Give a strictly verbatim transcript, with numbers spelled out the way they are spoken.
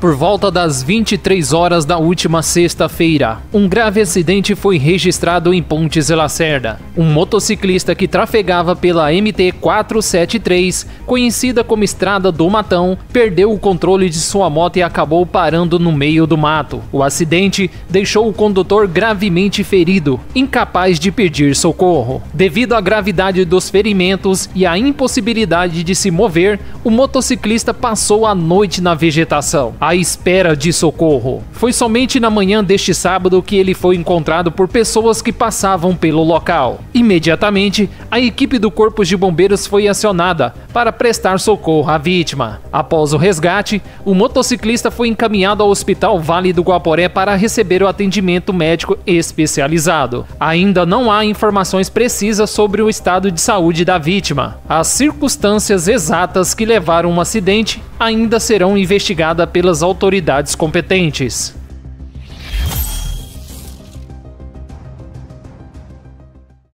por volta das vinte e três horas da última sexta-feira, um grave acidente foi registrado em Pontes e Lacerda. Um motociclista que trafegava pela M T quatrocentos e setenta e três, conhecida como Estrada do Matão, perdeu o controle de sua moto e acabou parando no meio do mato. O acidente deixou o condutor gravemente ferido, incapaz de pedir socorro. Devido à gravidade dos ferimentos e à impossibilidade de se mover, o motociclista passou a noite na vegetação, à espera de socorro. Foi somente na manhã deste sábado que ele foi encontrado por pessoas que passavam pelo local. Imediatamente, a equipe do Corpo de Bombeiros foi acionada para prestar socorro à vítima. Após o resgate, o motociclista foi encaminhado ao Hospital Vale do Guaporé para receber o atendimento médico especializado. Ainda não há informações precisas sobre o estado de saúde da vítima. As circunstâncias exatas que levaram o acidente ainda serão investigadas pelas autoridades competentes.